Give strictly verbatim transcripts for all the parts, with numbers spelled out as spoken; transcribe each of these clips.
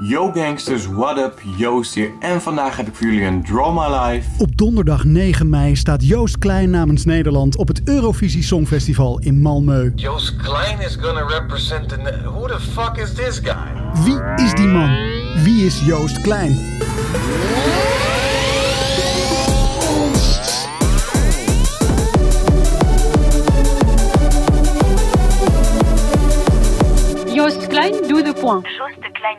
Yo gangsters, what up? Joost hier en vandaag heb ik voor jullie een Draw My Life. Op donderdag negen mei staat Joost Klein namens Nederland op het Eurovisie Songfestival in Malmö. Joost Klein is gonna represent the... Who the fuck is this guy? Wie is die man? Wie is Joost Klein? Joost Klein, douze points. Joost Klein.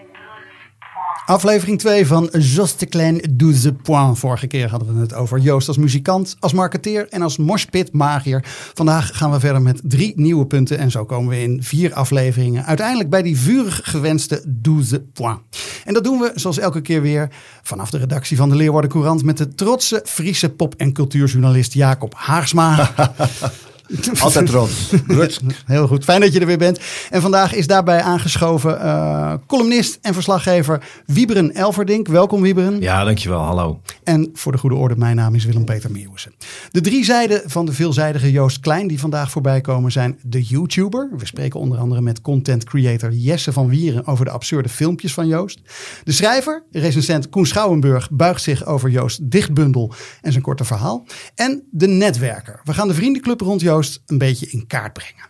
Aflevering twee van Joost Klein douze points. Vorige keer hadden we het over Joost als muzikant, als marketeer en als moshpitmagier. Vandaag gaan we verder met drie nieuwe punten en zo komen we in vier afleveringen uiteindelijk bij die vurig gewenste douze points. En dat doen we zoals elke keer weer vanaf de redactie van de Leeuwarder Courant met de trotse Friese pop- en cultuurjournalist Jacob Haagsma. Altijd trots. Heel goed. Fijn dat je er weer bent. En vandaag is daarbij aangeschoven uh, columnist en verslaggever Wieberen Elverdink. Welkom Wieberen. Ja, dankjewel. Hallo. En voor de goede orde, mijn naam is Willem-Peter Meeuwissen. De drie zijden van de veelzijdige Joost Klein die vandaag voorbij komen zijn de YouTuber. We spreken onder andere met content creator Jesse van Wieren over de absurde filmpjes van Joost. De schrijver, recensent Koen Schouwenburg, buigt zich over Joost's dichtbundel en zijn korte verhaal. En de netwerker. We gaan de vriendenclub rond Joost een beetje in kaart brengen.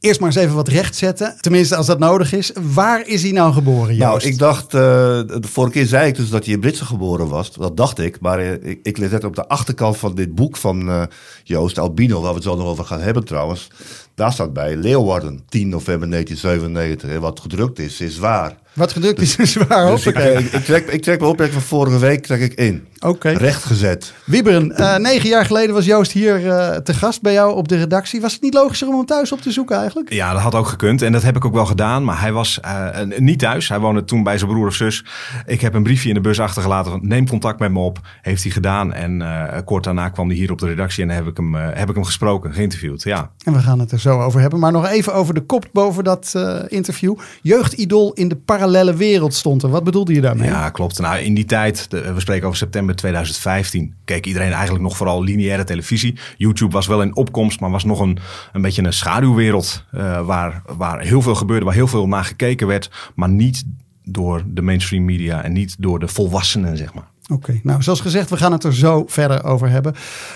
Eerst maar eens even wat recht zetten. Tenminste, als dat nodig is. Waar is hij nou geboren, Joost? Nou, ik dacht... Uh, de vorige keer zei ik dus dat hij in Britsum geboren was. Dat dacht ik. Maar uh, ik, ik let op de achterkant van dit boek van uh, Joost, Albino, waar we het zo nog over gaan hebben trouwens. Daar staat bij Leeuwarden, tien november negentien zevenennegentig. En wat gedrukt is, is waar. Wat gedrukt dus, is, is waar. Dus ik, ik, ik, trek, ik trek mijn opmerking van vorige week trek ik in. Okay. Rechtgezet. Wieberen, uh, negen jaar geleden was Joost hier uh, te gast bij jou op de redactie. Was het niet logischer om hem thuis op te zoeken eigenlijk? Ja, dat had ook gekund. En dat heb ik ook wel gedaan. Maar hij was uh, niet thuis. Hij woonde toen bij zijn broer of zus. Ik heb een briefje in de bus achtergelaten van neem contact met me op. Heeft hij gedaan. En uh, kort daarna kwam hij hier op de redactie en heb ik hem, uh, heb ik hem gesproken, geïnterviewd. Ja. En we gaan het er zo over hebben. Maar nog even over de kop boven dat uh, interview. Jeugdidool in de parallele wereld stond er. Wat bedoelde je daarmee? Ja, klopt. Nou, in die tijd, de, we spreken over september tweeduizend vijftien, keek iedereen eigenlijk nog vooral lineaire televisie. YouTube was wel in opkomst, maar was nog een, een beetje een schaduwwereld uh, waar, waar heel veel gebeurde, waar heel veel naar gekeken werd, maar niet door de mainstream media en niet door de volwassenen, zeg maar. Oké, okay, nou zoals gezegd, we gaan het er zo verder over hebben.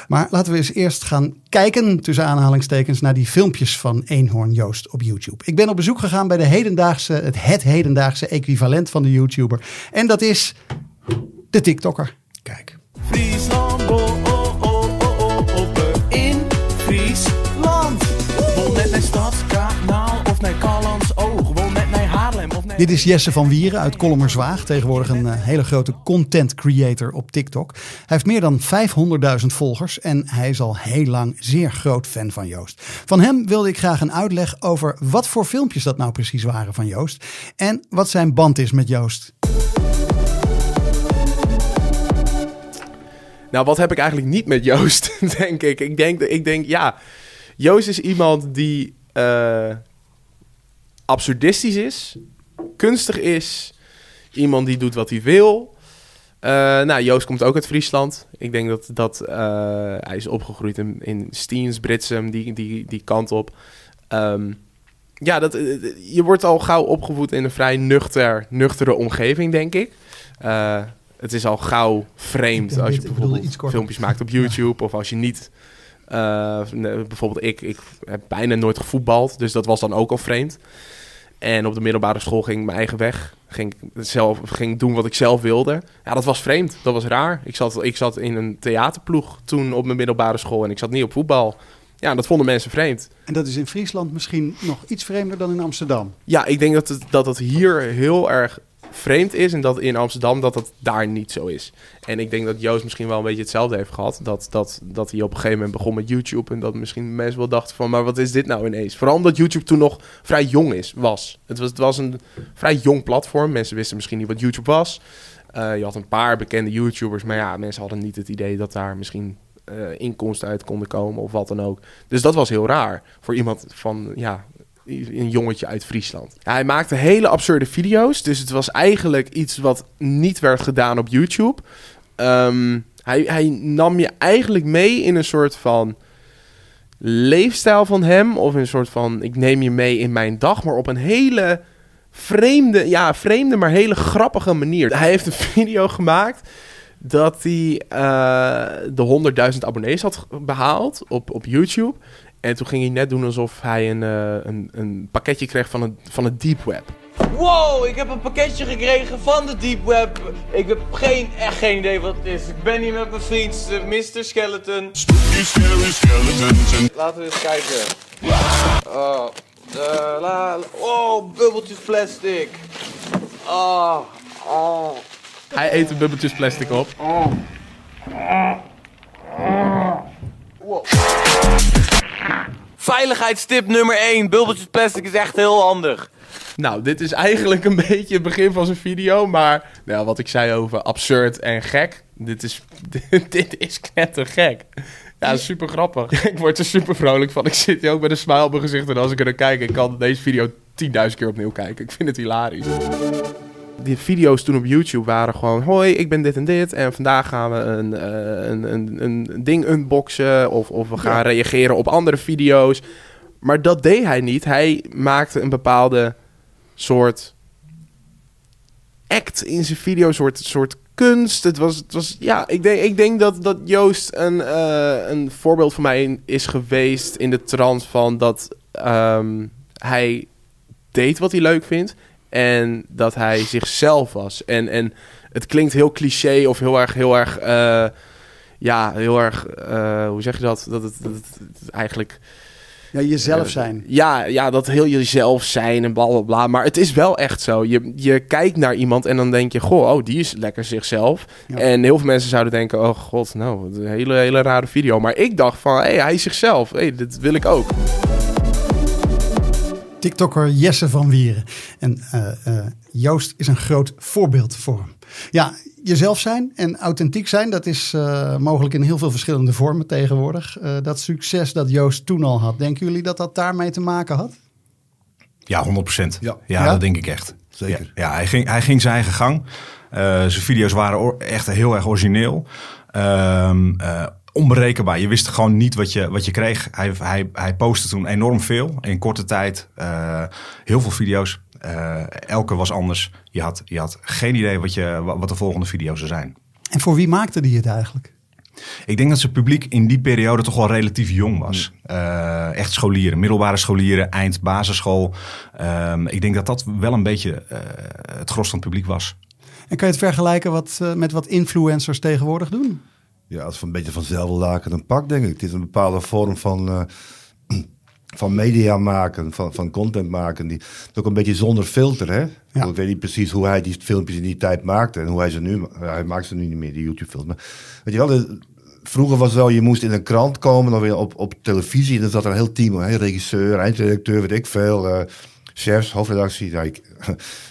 Maar laten we eens eerst gaan kijken, tussen aanhalingstekens, naar die filmpjes van Eenhoorn Joost op YouTube. Ik ben op bezoek gegaan bij de hedendaagse, het, het hedendaagse equivalent van de YouTuber. En dat is de TikTokker. Kijk. Friesland, oh, oh, oh, oh, oh, in Friesland. Woon net naar Stadskanaal of naar Callands Oog. Woon net naar Haarlem of naar... Dit is Jesse van Wieren uit Kollumerzwaag. Tegenwoordig een uh, hele grote content creator op TikTok. Hij heeft meer dan vijfhonderdduizend volgers en hij is al heel lang zeer groot fan van Joost. Van hem wilde ik graag een uitleg over wat voor filmpjes dat nou precies waren van Joost. En wat zijn band is met Joost. Nou, wat heb ik eigenlijk niet met Joost, denk ik. Ik denk, ik denk ja, Joost is iemand die uh, absurdistisch is, kunstig is, iemand die doet wat hij wil. Uh, nou, Joost komt ook uit Friesland. Ik denk dat, dat uh, hij is opgegroeid in, in Steens, Britsum, die, die, die kant op. Um, ja, dat, je wordt al gauw opgevoed in een vrij nuchter, nuchtere omgeving, denk ik. Uh, Het is al gauw vreemd als je bijvoorbeeld filmpjes maakt op YouTube. Ja. Of als je niet... Uh, bijvoorbeeld ik, ik heb bijna nooit gevoetbald. Dus dat was dan ook al vreemd. En op de middelbare school ging ik mijn eigen weg. Ging zelf, ging doen wat ik zelf wilde. Ja, dat was vreemd. Dat was raar. Ik zat, ik zat in een theaterploeg toen op mijn middelbare school. En ik zat niet op voetbal. Ja, dat vonden mensen vreemd. En dat is in Friesland misschien nog iets vreemder dan in Amsterdam. Ja, ik denk dat het, dat het hier heel erg... vreemd is en dat in Amsterdam dat dat daar niet zo is. En ik denk dat Joost misschien wel een beetje hetzelfde heeft gehad. Dat, dat, dat hij op een gegeven moment begon met YouTube en dat misschien mensen wel dachten van, maar wat is dit nou ineens? Vooral omdat YouTube toen nog vrij jong is, was. Het was, het was een vrij jong platform. Mensen wisten misschien niet wat YouTube was. Uh, je had een paar bekende YouTubers, maar ja, mensen hadden niet het idee dat daar misschien uh, inkomsten uit konden komen of wat dan ook. Dus dat was heel raar voor iemand van, ja... een jongetje uit Friesland. Ja, hij maakte hele absurde video's. Dus het was eigenlijk iets wat niet werd gedaan op YouTube. Um, hij, hij nam je eigenlijk mee in een soort van leefstijl van hem. Of een soort van, ik neem je mee in mijn dag. Maar op een hele vreemde, ja, vreemde, maar hele grappige manier. Hij heeft een video gemaakt dat hij uh, de honderdduizend abonnees had behaald op, op YouTube. En toen ging hij net doen alsof hij een, uh, een, een pakketje kreeg van het, van het Deep Web. Wow, ik heb een pakketje gekregen van de Deep Web. Ik heb geen, echt geen idee wat het is. Ik ben hier met mijn vriend, uh, mister Skeleton. Spooky, scary skeletons. Laten we eens kijken. Oh, uh, la, oh bubbeltjes plastic. Oh, oh. Hij eet de bubbeltjes plastic op. Oh. Oh. Oh. Wow. Veiligheidstip nummer één. Bubbeltjes plastic is echt heel handig. Nou, dit is eigenlijk een beetje het begin van zijn video. Maar nou, wat ik zei over absurd en gek. Dit is, dit, dit is knettergek. Ja, super grappig. Ik word er super vrolijk van. Ik zit hier ook met een smile op mijn gezicht. En als ik er naar kijk, ik kan deze video tienduizend keer opnieuw kijken. Ik vind het hilarisch. Die video's toen op YouTube waren gewoon... Hoi, ik ben dit en dit. En vandaag gaan we een, uh, een, een, een ding unboxen. Of, of we gaan ja. reageren op andere video's. Maar dat deed hij niet. Hij maakte een bepaalde soort act in zijn video. Een soort, soort kunst. Het was, het was, ja, ik denk, ik denk dat, dat Joost een, uh, een voorbeeld voor mij is geweest... in de trant van dat um, hij deed wat hij leuk vindt... En dat hij zichzelf was. En, en het klinkt heel cliché of heel erg, heel erg, uh, ja, heel erg, uh, hoe zeg je dat? Dat het, dat het eigenlijk... Ja, jezelf zijn. Uh, ja, ja, dat heel jezelf zijn en blablabla. Bla, bla. Maar het is wel echt zo. Je, je kijkt naar iemand en dan denk je, goh, oh, die is lekker zichzelf. Ja. En heel veel mensen zouden denken, oh god, nou, een hele, hele rare video. Maar ik dacht van, hé, hey, hij is zichzelf. Hé, hey, dit wil ik ook. TikTokker Jesse van Wieren. En uh, uh, Joost is een groot voorbeeld voor hem. Ja, jezelf zijn en authentiek zijn... dat is uh, mogelijk in heel veel verschillende vormen tegenwoordig. Uh, dat succes dat Joost toen al had... denken jullie dat dat daarmee te maken had? Ja, honderd procent. Ja, ja, ja? Dat denk ik echt. Zeker. Ja, ja, hij, ging, hij ging zijn eigen gang. Uh, zijn video's waren echt heel erg origineel. Uh, uh, Onberekenbaar. Je wist gewoon niet wat je, wat je kreeg. Hij, hij, hij postte toen enorm veel. In korte tijd uh, heel veel video's. Uh, elke was anders. Je had, je had geen idee wat, je, wat de volgende video's zou zijn. En voor wie maakte die het eigenlijk? Ik denk dat zijn publiek in die periode toch wel relatief jong was. Mm. Uh, echt scholieren, middelbare scholieren, eind basisschool. Uh, ik denk dat dat wel een beetje uh, het gros van het publiek was. En kan je het vergelijken wat, uh, met wat influencers tegenwoordig doen? Ja, het is een beetje van hetzelfde laken een pak, denk ik. Het is een bepaalde vorm van, uh, van media maken, van, van content maken. Die, het ook een beetje zonder filter, hè? Ja. Ik weet niet precies hoe hij die filmpjes in die tijd maakte en hoe hij ze nu... Hij maakt ze nu niet meer, die YouTube-films. Maar weet je wel, de, vroeger was het wel, je moest in een krant komen, dan weer op, op televisie. En dan zat er een heel team, hè? Regisseur, eindredacteur, weet ik veel... Uh, chefs, hoofdredactie, nou, ik,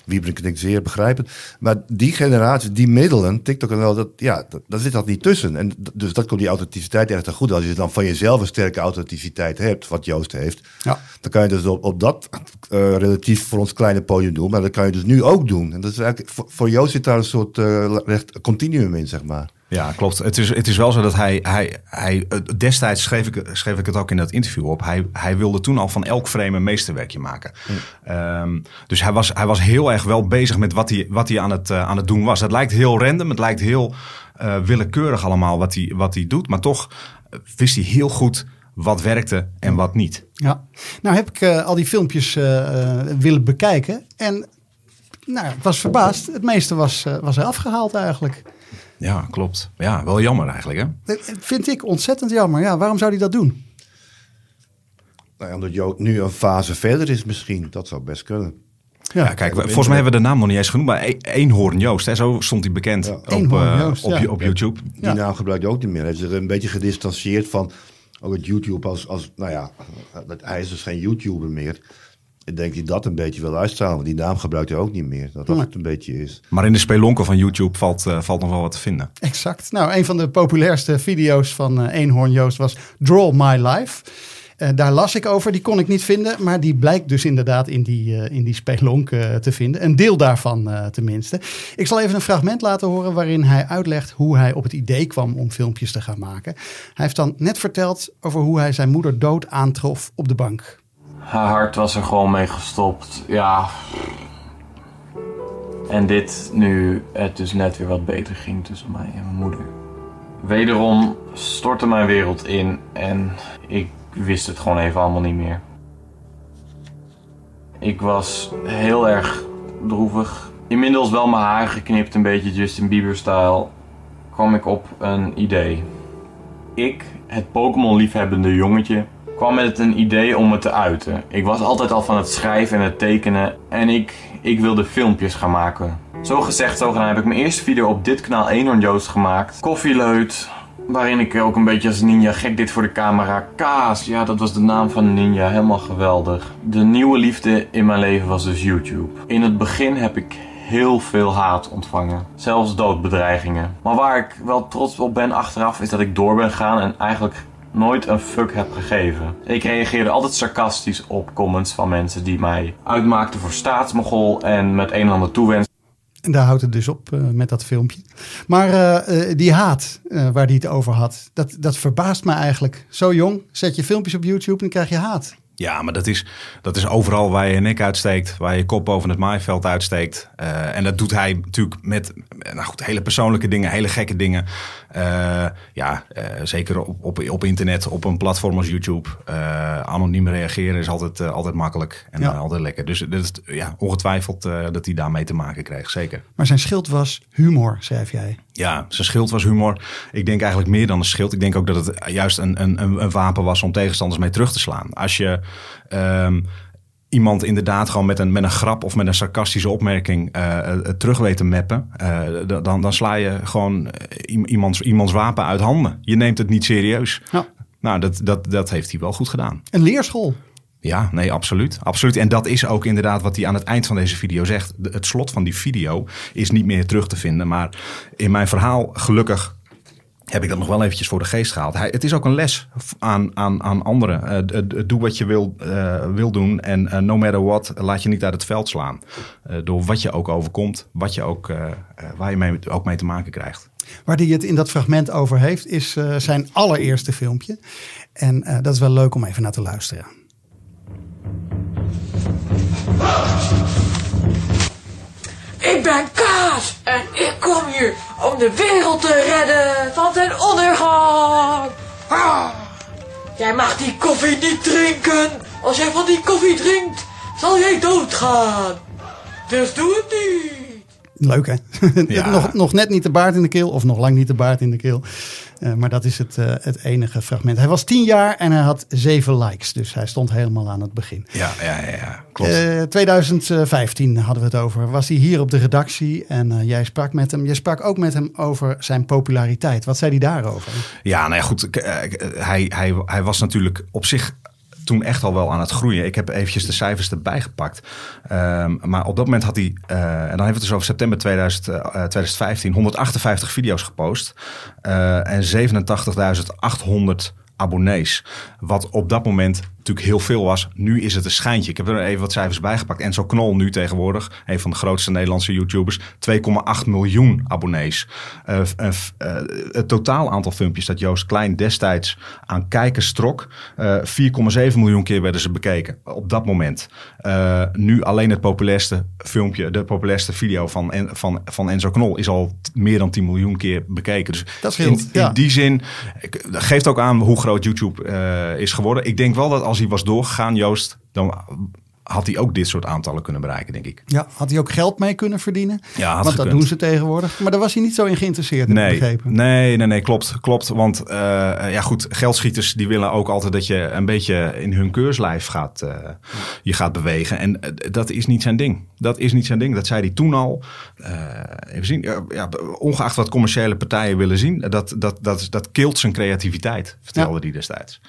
Wieberen klinkt zeer begrijpend. Maar die generatie, die middelen, TikTok en wel, dat, ja, dat, daar zit dat niet tussen. En dus dat komt die authenticiteit echt te goed. Als je dan van jezelf een sterke authenticiteit hebt, wat Joost heeft, ja. Dan kan je dus op, op dat uh, relatief voor ons kleine podium doen. Maar dat kan je dus nu ook doen. En dat is eigenlijk, voor, voor Joost zit daar een soort uh, recht continuum in, zeg maar. Ja, klopt. Het is, het is wel zo dat hij... hij, hij destijds schreef ik, schreef ik het ook in dat interview op. Hij, hij wilde toen al van elk frame een meesterwerkje maken. Mm. Um, dus hij was, hij was heel erg wel bezig met wat hij, wat hij aan, het, uh, aan het doen was. Dat lijkt heel random. Het lijkt heel uh, willekeurig allemaal wat hij, wat hij doet. Maar toch wist hij heel goed wat werkte en wat niet. Ja. Nou heb ik uh, al die filmpjes uh, willen bekijken. En nou, ik was verbaasd. Het meeste was, uh, was hij afgehaald eigenlijk. Ja, klopt. Ja, wel jammer eigenlijk, hè? Dat vind ik ontzettend jammer. Ja, waarom zou hij dat doen? Nou, omdat Joost nu een fase verder is misschien. Dat zou best kunnen. Ja, ja kijk, volgens mij hebben we de naam nog niet eens genoemd. Maar e Eenhoorn Joost, hè, zo stond hij bekend ja. op, uh, Joost, op, ja. op YouTube. Die ja. naam gebruikt hij ook niet meer. Hij is er een beetje gedistanceerd van... Ook het YouTube als... als nou ja, hij is dus geen YouTuber meer... Ik denk dat hij dat een beetje wil uitstralen. Want die naam gebruikt hij ook niet meer. Dat dat ja. het een beetje is. Maar in de spelonken van YouTube valt, uh, valt nog wel wat te vinden. Exact. Nou, een van de populairste video's van uh, Eenhoorn Joost was Draw My Life. Uh, daar las ik over. Die kon ik niet vinden. Maar die blijkt dus inderdaad in die, uh, in die spelonk uh, te vinden. Een deel daarvan uh, tenminste. Ik zal even een fragment laten horen waarin hij uitlegt hoe hij op het idee kwam om filmpjes te gaan maken. Hij heeft dan net verteld over hoe hij zijn moeder dood aantrof op de bank. Haar hart was er gewoon mee gestopt. Ja, En dit nu het dus net weer wat beter ging tussen mij en mijn moeder. Wederom stortte mijn wereld in en ik wist het gewoon even allemaal niet meer. Ik was heel erg droevig. Inmiddels wel mijn haar geknipt, een beetje Justin Bieber-style, kwam ik op een idee. Ik, het Pokémon-liefhebbende jongetje, kwam met een idee om het te uiten. Ik was altijd al van het schrijven en het tekenen en ik, ik wilde filmpjes gaan maken. Zo gezegd, zo gedaan heb ik mijn eerste video op dit kanaal Eenhoorn Joost gemaakt. Koffieleut, waarin ik ook een beetje als ninja gek dit voor de camera. Kaas, ja dat was de naam van ninja, helemaal geweldig. De nieuwe liefde in mijn leven was dus YouTube. In het begin heb ik heel veel haat ontvangen. Zelfs doodbedreigingen. Maar waar ik wel trots op ben achteraf is dat ik door ben gegaan en eigenlijk nooit een fuck heb gegeven. Ik reageerde altijd sarcastisch op comments van mensen die mij uitmaakten voor staatsmogol en met een en ander toewensen. En daar houdt het dus op uh, met dat filmpje. Maar uh, die haat uh, waar hij het over had, dat, dat verbaast me eigenlijk. Zo jong, zet je filmpjes op YouTube en dan krijg je haat. Ja, maar dat is, dat is overal waar je nek uitsteekt, waar je kop boven het maaiveld uitsteekt. Uh, en dat doet hij natuurlijk met nou goed, hele persoonlijke dingen, hele gekke dingen. Uh, ja, uh, zeker op, op, op internet, op een platform als YouTube. Uh, anoniem reageren is altijd, uh, altijd makkelijk en ja. uh, altijd lekker. Dus dat is, ja, ongetwijfeld uh, dat hij daarmee te maken kreeg, zeker. Maar zijn schild was humor, schrijf jij. Ja, zijn schild was humor. Ik denk eigenlijk meer dan een schild. Ik denk ook dat het juist een, een, een wapen was om tegenstanders mee terug te slaan. Als je um, iemand inderdaad gewoon met een, met een grap of met een sarcastische opmerking uh, terug weet te mappen, uh, dan, dan sla je gewoon iemands, iemands wapen uit handen. Je neemt het niet serieus. Ja. Nou, dat, dat, dat heeft hij wel goed gedaan. Een leerschool. Ja, nee, absoluut. Absoluut. En dat is ook inderdaad wat hij aan het eind van deze video zegt. Het slot van die video is niet meer terug te vinden. Maar in mijn verhaal, gelukkig, heb ik dat nog wel eventjes voor de geest gehaald. Hij, het is ook een les aan, aan, aan anderen. Uh, doe wat je wil, uh, wil doen en uh, no matter what, laat je niet uit het veld slaan. Uh, door wat je ook overkomt, wat je ook, uh, waar je mee, ook mee te maken krijgt. Waar hij het in dat fragment over heeft, is uh, zijn allereerste filmpje. En uh, dat is wel leuk om even naar te luisteren. Ik ben Kaas en ik kom hier om de wereld te redden van zijn ondergang. Ah. Jij mag die koffie niet drinken. Als jij van die koffie drinkt, zal jij doodgaan. Dus doe het niet. Leuk hè? Ja. nog, nog net niet de baard in de keel of nog lang niet de baard in de keel. Uh, maar dat is het, uh, het enige fragment. Hij was tien jaar en hij had zeven likes. Dus hij stond helemaal aan het begin. Ja, ja, ja, ja klopt. Uh, tweeduizend vijftien hadden we het over. Was hij hier op de redactie en uh, jij sprak met hem. Jij sprak ook met hem over zijn populariteit. Wat zei hij daarover? Ja, nou ja, goed. Hij, hij, hij was natuurlijk op zich toen echt al wel aan het groeien. Ik heb eventjes de cijfers erbij gepakt. Um, maar op dat moment had hij, uh, en dan hebben we het dus over september tweeduizend, uh, tweeduizend vijftien, honderdachtenvijftig video's gepost. Uh, en zevenentachtigduizend achthonderd abonnees. Wat op dat moment natuurlijk heel veel was. Nu is het een schijntje. Ik heb er even wat cijfers bijgepakt. Enzo Knol nu tegenwoordig, een van de grootste Nederlandse YouTubers, twee komma acht miljoen abonnees. Uh, uh, uh, het totaal aantal filmpjes dat Joost Klein destijds aan kijkers trok, uh, vier komma zeven miljoen keer werden ze bekeken op dat moment. Uh, nu alleen het populairste filmpje, de populairste video van, en, van, van Enzo Knol is al meer dan tien miljoen keer bekeken. Dus dat scheelt, in, ja. in die zin, dat geeft ook aan hoe groot YouTube uh, is geworden. Ik denk wel dat als Als hij was doorgegaan, Joost, dan had hij ook dit soort aantallen kunnen bereiken, denk ik. Ja, had hij ook geld mee kunnen verdienen? Ja, want gekund. Dat doen ze tegenwoordig. Maar daar was hij niet zo in geïnteresseerd, heb nee, ik begrepen. Nee, nee, nee, klopt, klopt. Want uh, ja goed, geldschieters die willen ook altijd dat je een beetje in hun keurslijf gaat, uh, ja. je gaat bewegen. En uh, dat is niet zijn ding. Dat is niet zijn ding. Dat zei hij toen al. Uh, even zien, uh, ja, ongeacht wat commerciële partijen willen zien, dat, dat, dat, dat kilt zijn creativiteit, vertelde ja. hij destijds.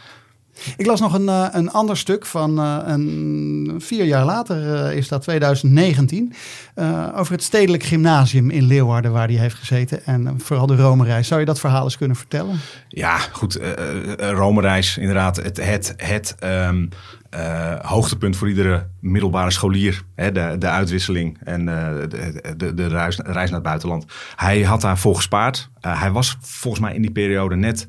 Ik las nog een, een ander stuk van een, vier jaar later, is dat tweeduizend negentien, uh, over het Stedelijk Gymnasium in Leeuwarden waar hij heeft gezeten en vooral de Romereis. Zou je dat verhaal eens kunnen vertellen? Ja, goed. Uh, Romereis, inderdaad. Het, het, het um, uh, hoogtepunt voor iedere middelbare scholier. Hè, de, de uitwisseling en uh, de, de, de reis, reis naar het buitenland. Hij had daarvoor gespaard. Uh, hij was volgens mij in die periode net...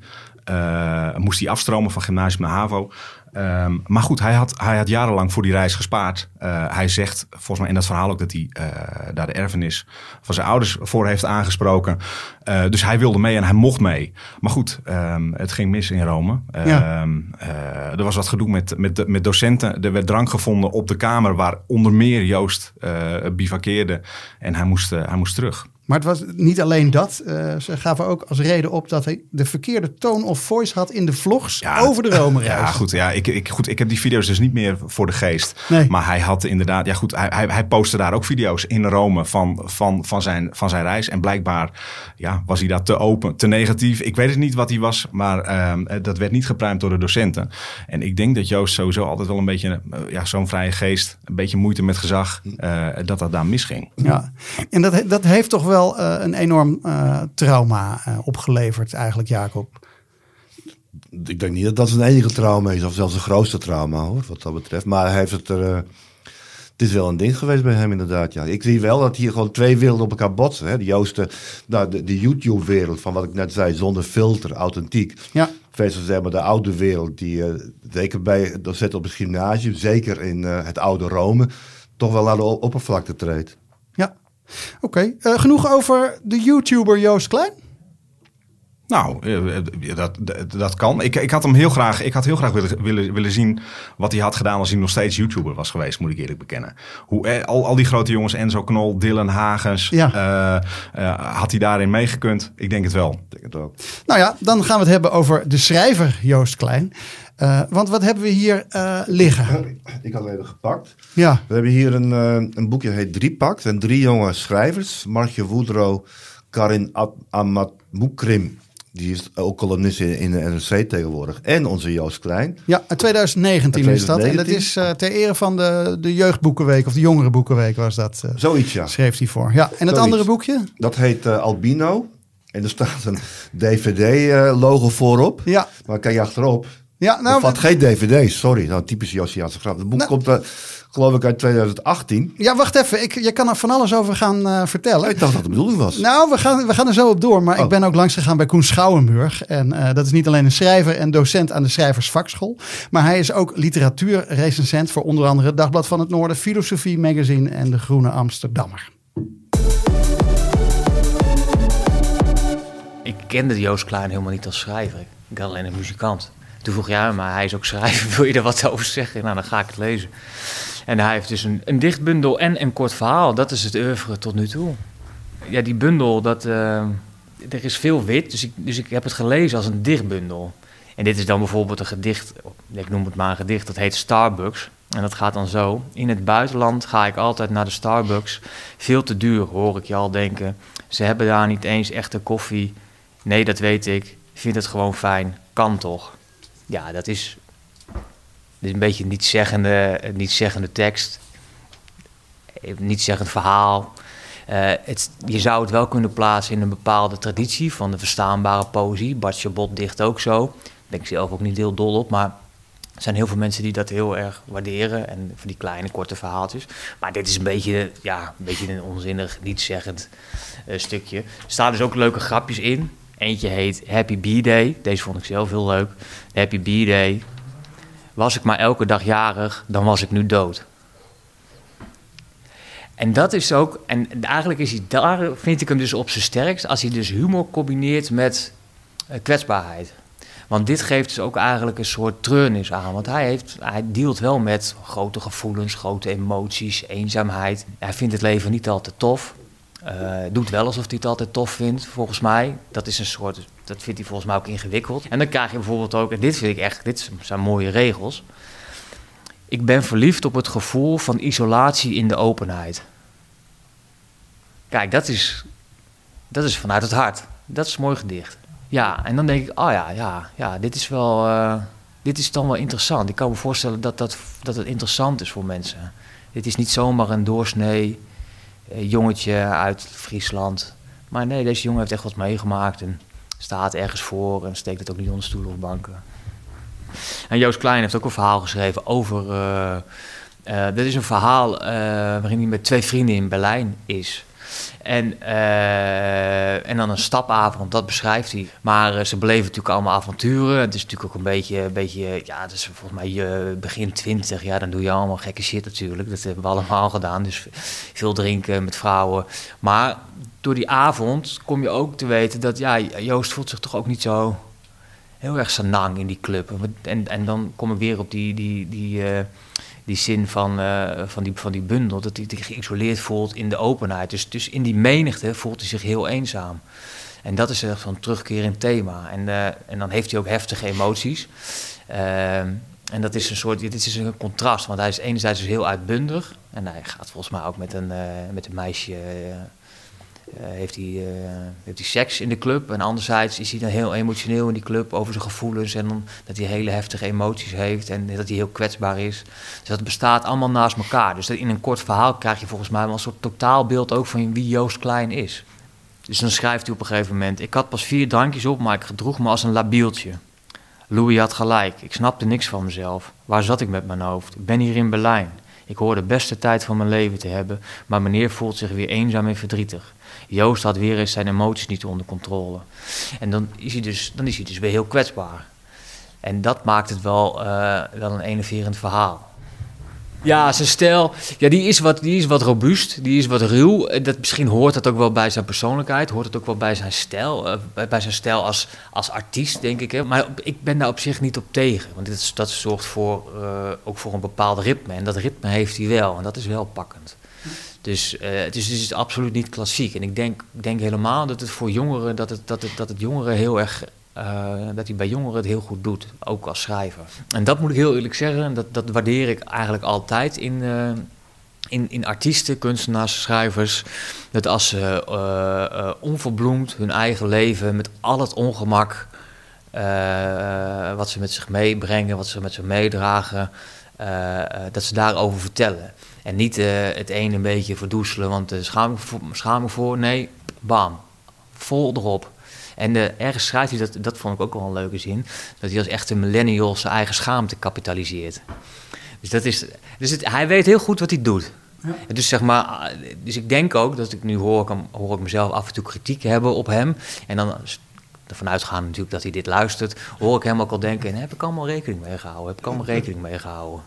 Uh, moest hij afstromen van gymnasium naar HAVO. Um, maar goed, hij had, hij had jarenlang voor die reis gespaard. Uh, hij zegt volgens mij in dat verhaal ook dat hij uh, daar de erfenis van zijn ouders voor heeft aangesproken. Uh, dus hij wilde mee en hij mocht mee. Maar goed, um, het ging mis in Rome. Uh, ja. uh, er was wat gedoe met, met, met docenten. Er werd drank gevonden op de kamer waar onder meer Joost uh, bivakkeerde. En hij moest, uh, hij moest terug. Maar het was niet alleen dat. Uh, ze gaven ook als reden op dat hij de verkeerde tone of voice had in de vlogs ja, over de Rome-reis. Ja, goed, ja ik, ik, goed. Ik heb die video's dus niet meer voor de geest. Nee. Maar hij had inderdaad... Ja, goed. Hij, hij, hij postte daar ook video's in Rome van, van, van, zijn, van zijn reis. En blijkbaar ja, was hij daar te open, te negatief. Ik weet het niet wat hij was. Maar uh, dat werd niet gepruimd door de docenten. En ik denk dat Joost sowieso altijd wel een beetje... Uh, ja, zo'n vrije geest. Een beetje moeite met gezag. Uh, dat dat daar misging. Ja. En dat, dat heeft toch wel... wel uh, een enorm uh, trauma uh, opgeleverd eigenlijk, Jacob. Ik denk niet dat dat zijn enige trauma is, of zelfs het grootste trauma, hoor, wat dat betreft. Maar hij heeft het er... Uh, het is wel een ding geweest bij hem, inderdaad. Ja. Ik zie wel dat hier gewoon twee werelden op elkaar botsen. Hè. De Joost, nou, de, de YouTube-wereld, van wat ik net zei, zonder filter, authentiek. Ja. Versus zeg maar, de oude wereld, die uh, zeker bij docenten op het gymnasium, zeker in uh, het oude Rome, toch wel naar de oppervlakte treedt. Ja. Oké, okay. uh, genoeg over de YouTuber Joost Klein? Nou, dat, dat, dat kan. Ik, ik had hem heel graag, ik had heel graag willen, willen, willen zien wat hij had gedaan als hij nog steeds YouTuber was geweest, moet ik eerlijk bekennen. Hoe, al, al die grote jongens, Enzo Knol, Dylan Hagens, ja. uh, uh, had hij daarin meegekund? Ik denk het wel. Ik denk het ook. Nou ja, dan gaan we het hebben over de schrijver Joost Klein. Uh, want wat hebben we hier uh, liggen? Ik had het even gepakt. Ja. We hebben hier een, uh, een boekje, heet Driepakt. En drie jonge schrijvers. Marije Woudstra, Karin Amat Boukrim. Die is ook columnist in, in de N R C tegenwoordig. En onze Joost Klein. Ja, twintig negentien is dat. En dat is uh, ter ere van de, de Jeugdboekenweek of de Jongerenboekenweek was dat. Uh, Zoiets, ja. Schreef hij voor. Ja. En het Zoiets. Andere boekje? Dat heet uh, Albino. En er staat een D V D-logo uh, voorop. Ja. Maar kan je achterop... Ja, nou, vat geen D V D's, sorry. Nou, typisch Jossiaanse grap. Het boek nou, komt, uh, geloof ik, uit twintig achttien. Ja, wacht even. Ik, je kan er van alles over gaan uh, vertellen. Ik dacht dat het de bedoeling was. Nou, we gaan, we gaan er zo op door. Maar oh. ik ben ook langs gegaan bij Koen Schouwenburg. En uh, dat is niet alleen een schrijver en docent aan de Schrijversvakschool. Maar hij is ook literatuurrecensent voor onder andere het Dagblad van het Noorden, Filosofie Magazine en de Groene Amsterdammer. Ik kende Joost Klein helemaal niet als schrijver. Ik had alleen een muzikant. Toen vroeg ja, maar hij is ook schrijver, wil je er wat over zeggen? Nou, dan ga ik het lezen. En hij heeft dus een, een dichtbundel en een kort verhaal. Dat is het oeuvre tot nu toe. Ja, die bundel, dat, uh, er is veel wit, dus ik, dus ik heb het gelezen als een dichtbundel. En dit is dan bijvoorbeeld een gedicht, ik noem het maar een gedicht, dat heet Starbucks. En dat gaat dan zo. In het buitenland ga ik altijd naar de Starbucks. Veel te duur, hoor ik je al denken. Ze hebben daar niet eens echte koffie. Nee, dat weet ik. Vind het gewoon fijn. Kan toch? Ja, dat is, dat is een beetje een nietszeggende, nietszeggende tekst, een nietszeggend verhaal. Uh, het, je zou het wel kunnen plaatsen in een bepaalde traditie van de verstaanbare poëzie. Bart Chabot dicht ook zo. Daar ben ik zelf ook niet heel dol op, maar er zijn heel veel mensen die dat heel erg waarderen. En voor die kleine, korte verhaaltjes. Maar dit is een beetje, ja, een, beetje een onzinnig, nietszeggend uh, stukje. Er staan dus ook leuke grapjes in. Eentje heet Happy B-Day. Deze vond ik zelf heel leuk. Happy B-Day. Was ik maar elke dag jarig, dan was ik nu dood. En dat is ook... En eigenlijk is hij daar, vind ik hem dus op zijn sterkst... als hij dus humor combineert met kwetsbaarheid. Want dit geeft dus ook eigenlijk een soort treurnis aan. Want hij, heeft, hij dealt wel met grote gevoelens, grote emoties, eenzaamheid. Hij vindt het leven niet altijd tof... Uh, doet wel alsof hij het altijd tof vindt, volgens mij. Dat is een soort, dat vindt hij volgens mij ook ingewikkeld. En dan krijg je bijvoorbeeld ook, en dit vind ik echt, dit zijn mooie regels. Ik ben verliefd op het gevoel van isolatie in de openheid. Kijk, dat is, dat is vanuit het hart. Dat is een mooi gedicht. Ja, en dan denk ik, oh ja, ja, ja dit is wel, uh, dit is dan wel interessant. Ik kan me voorstellen dat, dat, dat het interessant is voor mensen. Dit is niet zomaar een doorsnee... jongetje uit Friesland. Maar nee, deze jongen heeft echt wat meegemaakt en staat ergens voor en steekt het ook niet onder stoelen of banken. En Joost Klein heeft ook een verhaal geschreven over... Uh, uh, dit is een verhaal uh, waarin hij met twee vrienden in Berlijn is. En, uh, en dan een stapavond, dat beschrijft hij. Maar uh, ze beleven natuurlijk allemaal avonturen. Het is natuurlijk ook een beetje, een beetje ja, het is volgens mij je begin twintig. Ja, dan doe je allemaal gekke shit natuurlijk. Dat hebben we allemaal gedaan. Dus veel drinken met vrouwen. Maar door die avond kom je ook te weten dat, ja, Joost voelt zich toch ook niet zo heel erg senang in die club. En, en dan kom ik weer op die, die, die, uh, die zin van, uh, van, die, van die bundel, dat hij zich geïsoleerd voelt in de openheid. Dus, dus in die menigte voelt hij zich heel eenzaam. En dat is echt zo'n terugkerend thema. En, uh, en dan heeft hij ook heftige emoties. Uh, en dat is een soort, dit is een contrast, want hij is enerzijds dus heel uitbundig. En hij gaat volgens mij ook met een, uh, met een meisje... Uh, Uh, heeft hij, uh, heeft hij seks in de club. En anderzijds is hij dan heel emotioneel in die club over zijn gevoelens. En dan, dat hij hele heftige emoties heeft. En dat hij heel kwetsbaar is. Dus dat bestaat allemaal naast elkaar. Dus in een kort verhaal krijg je volgens mij wel een soort totaalbeeld ook van wie Joost Klein is. Dus dan schrijft hij op een gegeven moment: ik had pas vier drankjes op, maar ik gedroeg me als een labieltje. Louis had gelijk. Ik snapte niks van mezelf. Waar zat ik met mijn hoofd? Ik ben hier in Berlijn. Ik hoor de beste tijd van mijn leven te hebben. Maar meneer voelt zich weer eenzaam en verdrietig. Joost had weer eens zijn emoties niet onder controle. En dan is hij dus, dan is hij dus weer heel kwetsbaar. En dat maakt het wel, uh, wel een enerverend verhaal. Ja, zijn stijl, ja, die is wat, die is wat robuust, die is wat ruw. Dat, misschien hoort dat ook wel bij zijn persoonlijkheid, hoort het ook wel bij zijn stijl. Uh, bij, bij zijn stijl als, als artiest, denk ik. Hè. Maar ik ben daar op zich niet op tegen. Want dit, dat zorgt voor, uh, ook voor een bepaald ritme. En dat ritme heeft hij wel. En dat is wel pakkend. Dus, uh, het is, het is absoluut niet klassiek. En ik denk, denk helemaal dat het voor jongeren, dat het, dat het, dat het jongeren heel erg, uh, dat hij bij jongeren het heel goed doet, ook als schrijver. En dat moet ik heel eerlijk zeggen, dat, dat waardeer ik eigenlijk altijd in, uh, in, in artiesten, kunstenaars, schrijvers. Dat als ze uh, uh, onverbloemd hun eigen leven met al het ongemak, uh, wat ze met zich meebrengen, wat ze met zich meedragen, uh, dat ze daarover vertellen. En niet uh, het een een beetje verdoezelen, want uh, schaam, schaam me voor. Nee, bam, vol erop. En uh, ergens schrijft hij, dat, dat vond ik ook wel een leuke zin, dat hij als echte millennial zijn eigen schaamte kapitaliseert. Dus, dat is, dus het, hij weet heel goed wat hij doet. Ja. Dus, zeg maar, dus ik denk ook, dat ik nu hoor ik, hem, hoor ik mezelf af en toe kritiek hebben op hem. En dan ervan uitgaan natuurlijk dat hij dit luistert, hoor ik hem ook al denken, heb ik allemaal rekening mee gehouden, heb ik allemaal rekening mee gehouden.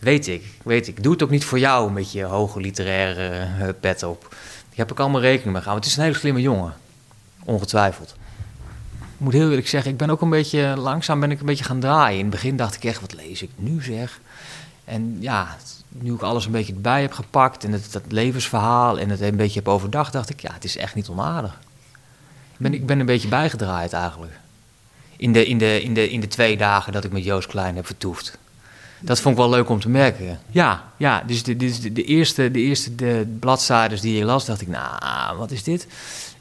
Weet ik, weet ik. Doe het ook niet voor jou met je hoge literaire uh, pet op. Daar heb ik allemaal rekening mee gehouden. Het is een hele slimme jongen. Ongetwijfeld. Ik moet heel eerlijk zeggen, ik ben ook een beetje, langzaam ben ik een beetje gaan draaien. In het begin dacht ik echt, wat lees ik nu zeg? En ja, nu ik alles een beetje bij heb gepakt en het, dat levensverhaal en het een beetje heb overdacht, dacht ik, ja, het is echt niet onaardig. Ik ben, ik ben een beetje bijgedraaid eigenlijk. In de, in de, in de, in de twee dagen dat ik met Joost Klein heb vertoefd. Dat vond ik wel leuk om te merken. Ja, ja, dus de, de, de eerste, de eerste de bladzijden die ik las, dacht ik, nou, wat is dit?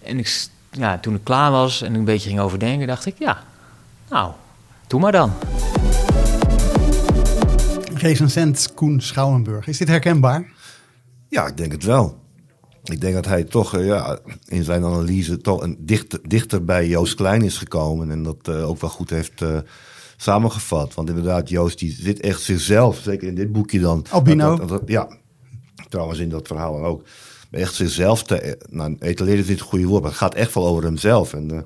En ik, ja, toen ik klaar was en een beetje ging overdenken, dacht ik, ja, nou, doe maar dan. Recensent Koen Schouwenburg, is dit herkenbaar? Ja, ik denk het wel. Ik denk dat hij toch ja, in zijn analyse toch een dichter, dichter bij Joost Klein is gekomen en dat uh, ook wel goed heeft Uh, samengevat, want inderdaad, Joost die zit echt zichzelf, zeker in dit boekje dan. Albino. Dat, dat, dat, ja, trouwens in dat verhaal ook. Echt zichzelf te, nou, etaleren is niet het goede woord, maar het gaat echt wel over hemzelf. En, uh,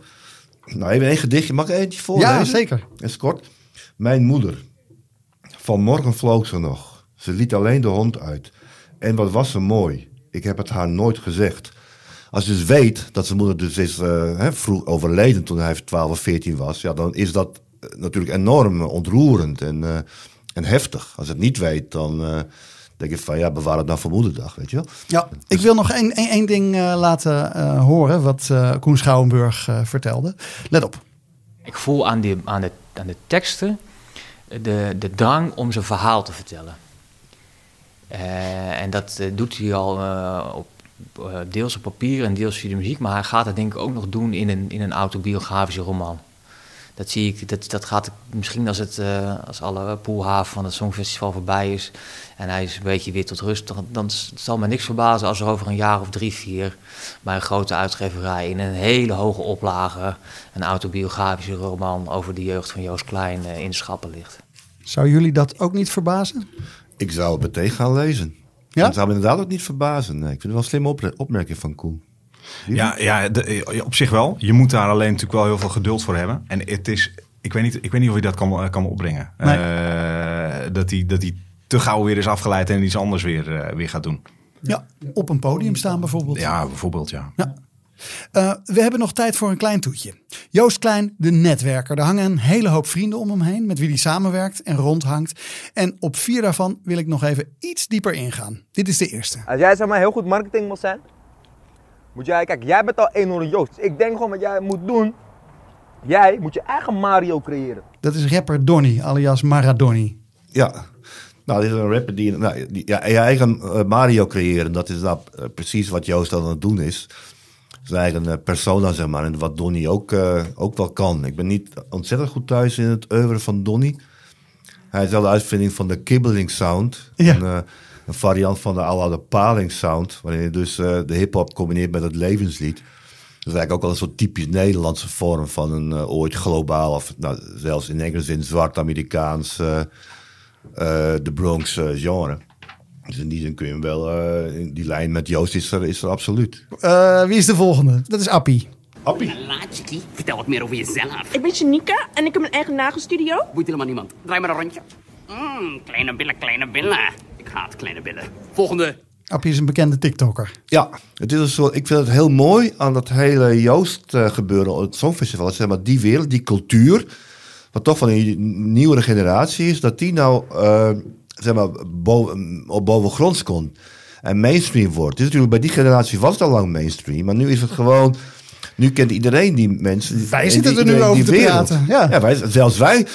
nou, even een gedichtje, mag ik eentje voorlezen? Ja, zeker. Is kort. Mijn moeder. Vanmorgen vloog ze nog. Ze liet alleen de hond uit. En wat was ze mooi. Ik heb het haar nooit gezegd. Als je dus weet dat zijn moeder dus is uh, hè, vroeg overleden toen hij twaalf of veertien was, ja, dan is dat natuurlijk enorm ontroerend en, uh, en heftig. Als je het niet weet, dan uh, denk je van ja, bewaar het dan voor moederdag, weet je wel. Ja, dus ik wil nog één, één, één ding uh, laten uh, horen wat uh, Koen Schouwenburg uh, vertelde. Let op. Ik voel aan, die, aan, de, aan de teksten de, de drang om zijn verhaal te vertellen. Uh, en dat uh, doet hij al uh, op uh, deels op papier en deels via de muziek, maar hij gaat het denk ik ook nog doen in een, in een autobiografische roman. Dat zie ik, dat, dat gaat misschien als, het, uh, als alle poelhaven van het Songfestival voorbij is en hij is een beetje weer tot rust, dan, dan zal me niks verbazen als er over een jaar of drie, vier bij een grote uitgeverij in een hele hoge oplage een autobiografische roman over de jeugd van Joost Klein uh, in de schappen ligt. Zou jullie dat ook niet verbazen? Ik zou het meteen gaan lezen. Ja? Dat zou me inderdaad ook niet verbazen. Nee, ik vind het wel een slimme op opmerking van Koen. Die ja, ja de, op zich wel. Je moet daar alleen natuurlijk wel heel veel geduld voor hebben. En het is, ik weet niet, ik weet niet of je dat kan, kan opbrengen. Nee. Uh, dat hij dat die te gauw weer is afgeleid en iets anders weer, uh, weer gaat doen. Ja, op een podium staan bijvoorbeeld. Ja, bijvoorbeeld, ja. ja. Uh, we hebben nog tijd voor een klein toetje. Joost Klein, de netwerker. Er hangen een hele hoop vrienden om hem heen met wie hij samenwerkt en rondhangt. En op vier daarvan wil ik nog even iets dieper ingaan. Dit is de eerste. Als jij zeg maar heel goed marketing moet zijn, moet jij, kijk, jij bent al Eenhoorn Joost. Ik denk gewoon wat jij moet doen, jij moet je eigen Mario creëren. Dat is rapper Donny, alias Mara Donny. Ja. Nou, dit is een rapper die, nou, die ja, je eigen uh, Mario creëren. Dat is nou uh, precies wat Joost aan het doen is. Zijn eigen uh, persona, zeg maar. En wat Donny ook, uh, ook wel kan. Ik ben niet ontzettend goed thuis in het oeuvre van Donny. Hij is wel de uitvinding van de kibbeling sound. Ja. En, uh, een variant van de oude paling sound. Waarin je dus uh, de hiphop combineert met het levenslied. Dat is eigenlijk ook wel een soort typisch Nederlandse vorm van een uh, ooit globaal. Of nou, zelfs in enkele zin zwart-Amerikaans... Uh, Uh, de Bronx uh, genre. Dus in die zin kun je hem wel... Uh, in die lijn met Joost is er, is er absoluut. Uh, wie is de volgende? Dat is Appie. Appie. Laatje, vertel wat meer over jezelf. Ik ben Janieke en ik heb mijn eigen nagelstudio. Boeit helemaal niemand. Draai maar een rondje. Mm, kleine billen, kleine billen. Ik haat kleine billen. Volgende. Appie is een bekende TikToker. Ja, het is een soort, ik vind het heel mooi aan dat hele Joost uh, gebeuren. Het Songfestival, zeg maar, die wereld, die cultuur... wat toch van een nieuwere generatie is... dat die nou uh, zeg maar, boven, op bovengronds komt... en mainstream wordt. Dus natuurlijk bij die generatie was het al lang mainstream... maar nu is het gewoon... nu kent iedereen die mensen... Wij zitten er nu over te praten. Ja. Ja, wij, zelfs wij...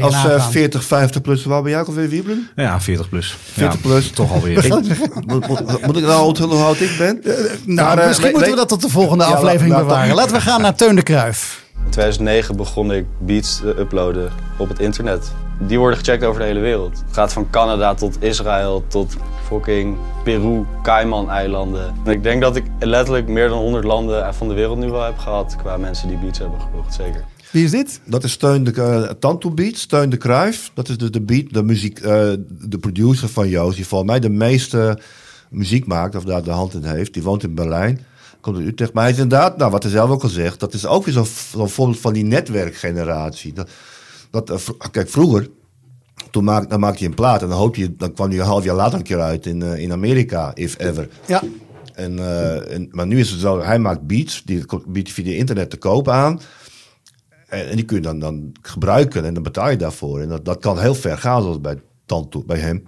als uh, veertig, vijftig plus, waar ben jij ook alweer, Wieberen? Ja, veertig plus. veertig ja, plus. Toch alweer. Ik, moet, moet, moet ik nou onthullen hoe oud ik ben? Uh, nou, maar, uh, misschien we, moeten we dat tot de volgende ja, aflevering nou, bewaren. Laten we gaan naar Teun de Kruif. In tweeduizend negen begon ik beats te uploaden op het internet. Die worden gecheckt over de hele wereld. Het gaat van Canada tot Israël tot fucking Peru, Cayman-eilanden. Ik denk dat ik letterlijk meer dan honderd landen van de wereld nu wel heb gehad... qua mensen die beats hebben gekocht, zeker. Wie is dit? Dat is Teun de uh, Tanto Beats, Teun de Kruif. Dat is dus de beat, de muziek, uh, de producer van Joost... die volgens mij de meeste muziek maakt, of daar de hand in heeft. Die woont in Berlijn. Komt uit Utrecht. Maar hij is inderdaad, nou, wat hij zelf ook al zegt... dat is ook weer zo'n zo voorbeeld van die netwerkgeneratie. Dat, dat, uh, vro kijk, vroeger, toen maak, dan maakte je een plaat... en dan, hoop je, dan kwam je een half jaar later een keer uit in, uh, in Amerika, if ever. Ja. En, uh, en, maar nu is het zo, hij maakt beats... die biedt via internet te koop aan... en, en die kun je dan, dan gebruiken en dan betaal je daarvoor. En dat, dat kan heel ver gaan, zoals bij, Tanto, bij hem...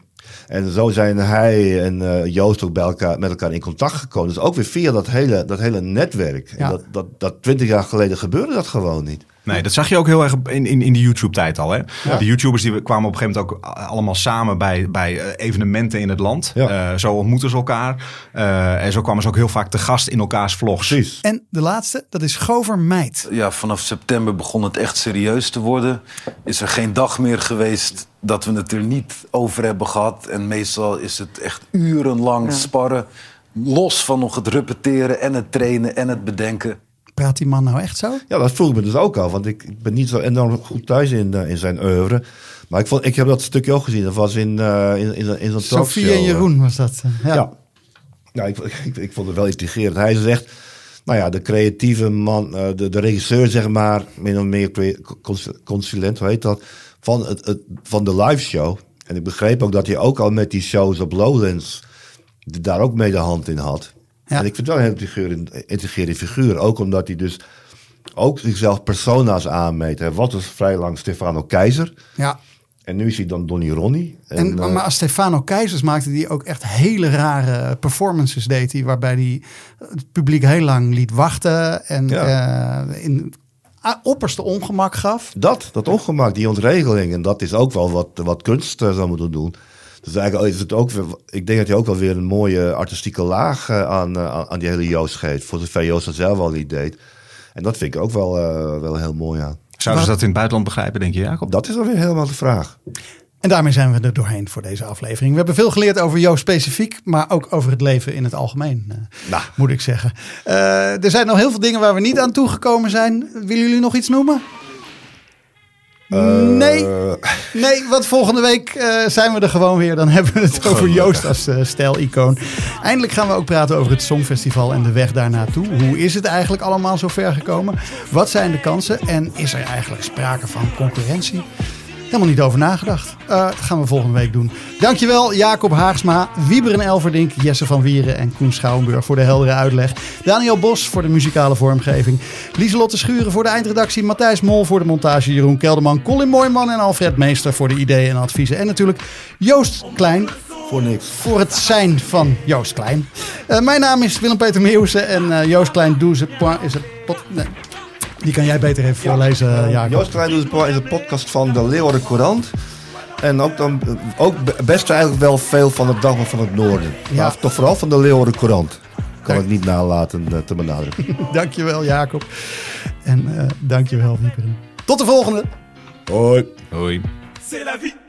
En zo zijn hij en uh, Joost ook bij elkaar, met elkaar in contact gekomen. Dus ook weer via dat hele, dat hele netwerk. Ja. En dat, dat, dat twintig jaar geleden gebeurde dat gewoon niet. Nee, dat zag je ook heel erg in, in, in de YouTube-tijd al. Hè? Ja. De YouTubers die kwamen op een gegeven moment ook allemaal samen bij, bij evenementen in het land. Ja. Uh, zo ontmoeten ze elkaar. Uh, en zo kwamen ze ook heel vaak te gast in elkaars vlogs. Precies. En de laatste, dat is Govermeid. Ja, vanaf september begon het echt serieus te worden. Is er geen dag meer geweest dat we het er niet over hebben gehad. En meestal is het echt urenlang ja. sparren. Los van nog het repeteren en het trainen en het bedenken. Praat die man nou echt zo? Ja, dat vroeg ik me dus ook al. Want ik, ik ben niet zo enorm goed thuis in, uh, in zijn oeuvre. Maar ik, vond, ik heb dat stukje ook gezien. Dat was in, uh, in, in, in zo'n talkshow. Sophie en Jeroen was dat. Ja. ja. Nou, ik, ik, ik vond het wel intrigerend. Hij zegt, nou ja, de creatieve man, uh, de, de regisseur zeg maar, min of meer consulent, hoe heet dat, van, het, het, van de live show. En ik begreep ook dat hij ook al met die shows op Lowlands daar ook mee de hand in had. Ja. En ik vind het wel een heel intrigerende figuur. Ook omdat hij dus ook zichzelf persona's aanmeet. Hij was dus vrij lang Stefano Keizer. Ja. En nu is hij dan Donny Ronny. En, en, maar uh, als Stefano Keizers maakte die ook echt hele rare performances deed. Die, waarbij hij het publiek heel lang liet wachten. En ja. uh, in uh, opperste ongemak gaf. Dat, dat ongemak, die ontregeling. En dat is ook wel wat, wat kunst uh, zou moeten doen. Dus eigenlijk is het ook, ik denk dat hij ook wel weer een mooie artistieke laag aan, aan, aan die hele Joost geeft. Voor zover Joost dat zelf al niet deed. En dat vind ik ook wel, uh, wel heel mooi aan. Zouden ze dat in het buitenland begrijpen, denk je, Jacob? Dat is alweer helemaal de vraag. En daarmee zijn we er doorheen voor deze aflevering. We hebben veel geleerd over Joost specifiek, maar ook over het leven in het algemeen, uh, nou. moet ik zeggen. Uh, er zijn nog heel veel dingen waar we niet aan toegekomen zijn. Willen jullie nog iets noemen? Uh... Nee, nee, want volgende week uh, zijn we er gewoon weer. Dan hebben we het over Joost als uh, stijlicoon. Eindelijk gaan we ook praten over het Songfestival en de weg daarnaartoe. Hoe is het eigenlijk allemaal zo ver gekomen? Wat zijn de kansen? En is er eigenlijk sprake van concurrentie? Helemaal niet over nagedacht. Uh, dat gaan we volgende week doen. Dankjewel Jacob Haagsma, Wieberen Elverdink, Jesse van Wieren en Koen Schouwenburg voor de heldere uitleg. Daniel Bos voor de muzikale vormgeving. Lieselotte Schuren voor de eindredactie. Matthijs Mol voor de montage. Jeroen Kelderman, Colin Mooijman en Alfred Meester voor de ideeën en adviezen. En natuurlijk Joost Klein. Voor niks. Voor het zijn van Joost Klein. Uh, mijn naam is Willem-Peter Meeuwissen en uh, Joost Klein doe ze point, is het pot... Nee. Die kan jij beter even voorlezen, ja. Jacob. Joost Klein is een podcast van de Leeuwarder Courant. En ook, dan, ook best eigenlijk wel veel van het Dagblad van het Noorden. Ja. Maar toch vooral van de Leeuwarder Courant. Kan Dank. ik niet nalaten te benadrukken. Dankjewel, Jacob. En uh, dankjewel, Wieberen. Tot de volgende. Hoi. Hoi. C'est la vie.